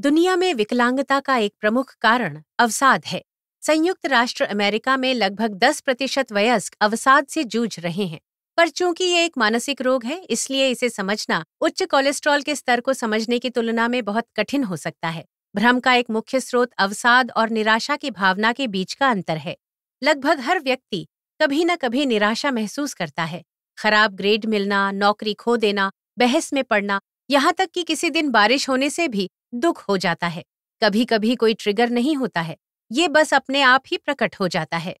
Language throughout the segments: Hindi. दुनिया में विकलांगता का एक प्रमुख कारण अवसाद है। संयुक्त राष्ट्र अमेरिका में लगभग 10% वयस्क अवसाद से जूझ रहे हैं, पर चूंकि ये एक मानसिक रोग है इसलिए इसे समझना उच्च कोलेस्ट्रॉल के स्तर को समझने की तुलना में बहुत कठिन हो सकता है। भ्रम का एक मुख्य स्रोत अवसाद और निराशा की भावना के बीच का अंतर है। लगभग हर व्यक्ति कभी न कभी निराशा महसूस करता है। खराब ग्रेड मिलना, नौकरी खो देना, बहस में पड़ना, यहाँ तक कि किसी दिन बारिश होने से भी दुख हो जाता है। कभी कभी कोई ट्रिगर नहीं होता है, ये बस अपने आप ही प्रकट हो जाता है।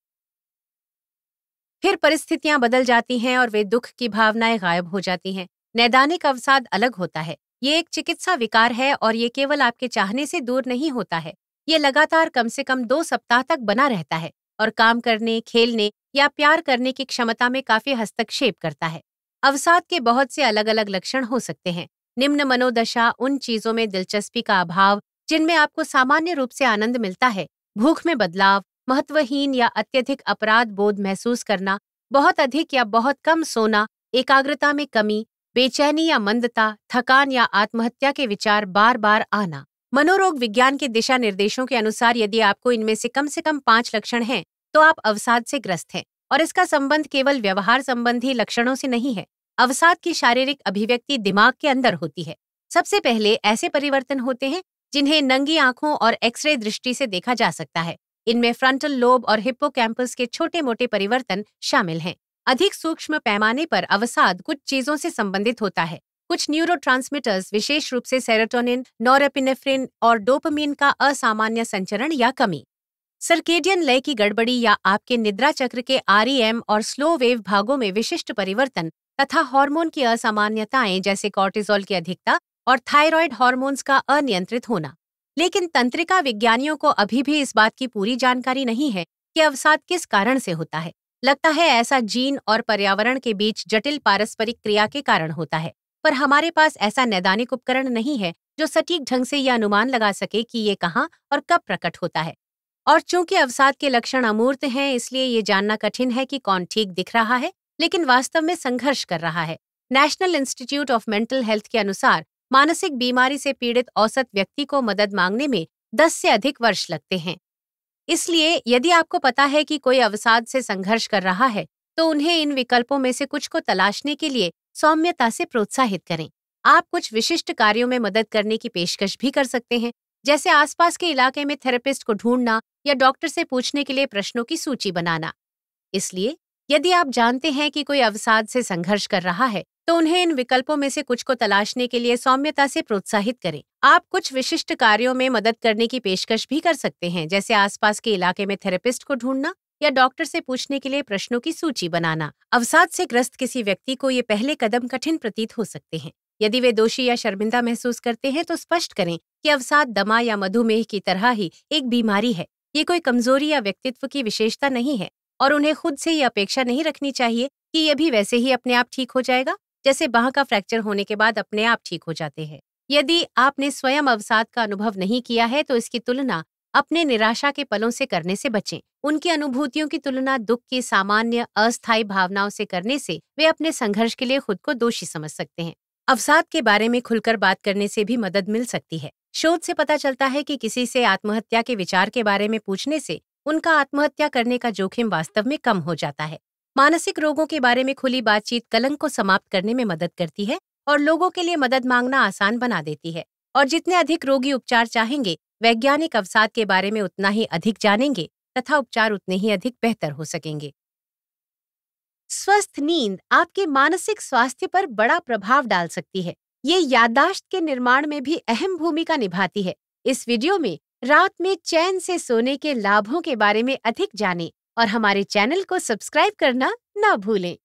फिर परिस्थितियां बदल जाती हैं और वे दुख की भावनाएं गायब हो जाती हैं। नैदानिक अवसाद अलग होता है। ये एक चिकित्सा विकार है और ये केवल आपके चाहने से दूर नहीं होता है। ये लगातार कम से कम 2 सप्ताह तक बना रहता है और काम करने, खेलने या प्यार करने की क्षमता में काफी हस्तक्षेप करता है। अवसाद के बहुत से अलग अलग लक्षण हो सकते हैं। निम्न मनोदशा, उन चीजों में दिलचस्पी का अभाव जिनमें आपको सामान्य रूप से आनंद मिलता है, भूख में बदलाव, महत्वहीन या अत्यधिक अपराध बोध महसूस करना, बहुत अधिक या बहुत कम सोना, एकाग्रता में कमी, बेचैनी या मंदता, थकान या आत्महत्या के विचार बार बार आना। मनोरोग विज्ञान के दिशा निर्देशों के अनुसार यदि आपको इनमें से कम 5 लक्षण हैं तो आप अवसाद से ग्रस्त हैं, और इसका संबंध केवल व्यवहार संबंधी लक्षणों से नहीं है। अवसाद की शारीरिक अभिव्यक्ति दिमाग के अंदर होती है। सबसे पहले ऐसे परिवर्तन होते हैं जिन्हें नंगी आंखों और एक्सरे दृष्टि से देखा जा सकता है। इनमें फ्रंटल लोब और हिप्पोकैम्पस के छोटे मोटे परिवर्तन शामिल हैं। अधिक सूक्ष्म पैमाने पर अवसाद कुछ चीजों से संबंधित होता है। कुछ न्यूरोट्रांसमीटर्स, विशेष रूप से सेरोटोनिन, नोरेपिनेफ्रिन और डोपामिन का असामान्य संचरण या कमी, सर्केडियन लय की गड़बड़ी या आपके निद्रा चक्र के REM और स्लो वेव भागों में विशिष्ट परिवर्तन तथा हार्मोन की असामान्यताएं जैसे कॉर्टिसोल की अधिकता और थायराइड हार्मोन्स का अनियंत्रित होना। लेकिन तंत्रिका विज्ञानियों को अभी भी इस बात की पूरी जानकारी नहीं है कि अवसाद किस कारण से होता है। लगता है ऐसा जीन और पर्यावरण के बीच जटिल पारस्परिक क्रिया के कारण होता है, पर हमारे पास ऐसा नैदानिक उपकरण नहीं है जो सटीक ढंग से यह अनुमान लगा सके कि ये कहाँ और कब प्रकट होता है। और चूंकि अवसाद के लक्षण अमूर्त हैं इसलिए ये जानना कठिन है कि कौन ठीक दिख रहा है लेकिन वास्तव में संघर्ष कर रहा है। National Institute of Mental Health के अनुसार मानसिक बीमारी से पीड़ित औसत व्यक्ति को मदद मांगने में 10 से अधिक वर्ष लगते हैं। इसलिए यदि आपको पता है कि कोई अवसाद से संघर्ष कर रहा है तो उन्हें इन विकल्पों में से कुछ को तलाशने के लिए सौम्यता से प्रोत्साहित करें। आप कुछ विशिष्ट कार्यों में मदद करने की पेशकश भी कर सकते हैं, जैसे आसपास के इलाके में थेरेपिस्ट को ढूंढना या डॉक्टर से पूछने के लिए प्रश्नों की सूची बनाना। इसलिए यदि आप जानते हैं कि कोई अवसाद से संघर्ष कर रहा है तो उन्हें इन विकल्पों में से कुछ को तलाशने के लिए सौम्यता से प्रोत्साहित करें। आप कुछ विशिष्ट कार्यों में मदद करने की पेशकश भी कर सकते हैं, जैसे आसपास के इलाके में थेरेपिस्ट को ढूंढना या डॉक्टर से पूछने के लिए प्रश्नों की सूची बनाना। अवसाद से ग्रस्त किसी व्यक्ति को ये पहले कदम कठिन प्रतीत हो सकते हैं। यदि वे दोषी या शर्मिंदा महसूस करते हैं तो स्पष्ट करें कि अवसाद दमा या मधुमेह की तरह ही एक बीमारी है। ये कोई कमजोरी या व्यक्तित्व की विशेषता नहीं है और उन्हें खुद से ये अपेक्षा नहीं रखनी चाहिए कि यह भी वैसे ही अपने आप ठीक हो जाएगा, जैसे बांह का फ्रैक्चर होने के बाद अपने आप ठीक हो जाते हैं। यदि आपने स्वयं अवसाद का अनुभव नहीं किया है तो इसकी तुलना अपने निराशा के पलों से करने से बचें। उनकी अनुभूतियों की तुलना दुख की सामान्य अस्थायी भावनाओं से करने से वे अपने संघर्ष के लिए खुद को दोषी समझ सकते हैं। अवसाद के बारे में खुलकर बात करने से भी मदद मिल सकती है। शोध से पता चलता है कि किसी से आत्महत्या के विचार के बारे में पूछने से उनका आत्महत्या करने का जोखिम वास्तव में कम हो जाता है। मानसिक रोगों के बारे में खुली बातचीत कलंक को समाप्त करने में मदद करती है और लोगों के लिए मदद मांगना आसान बना देती है। और जितने अधिक रोगी उपचार चाहेंगे, वैज्ञानिक अवसाद के बारे में उतना ही अधिक जानेंगे तथा उपचार उतने ही अधिक बेहतर हो सकेंगे। स्वस्थ नींद आपके मानसिक स्वास्थ्य पर बड़ा प्रभाव डाल सकती है। ये याददाश्त के निर्माण में भी अहम भूमिका निभाती है। इस वीडियो में रात में चैन से सोने के लाभों के बारे में अधिक जानें और हमारे चैनल को सब्सक्राइब करना ना भूलें।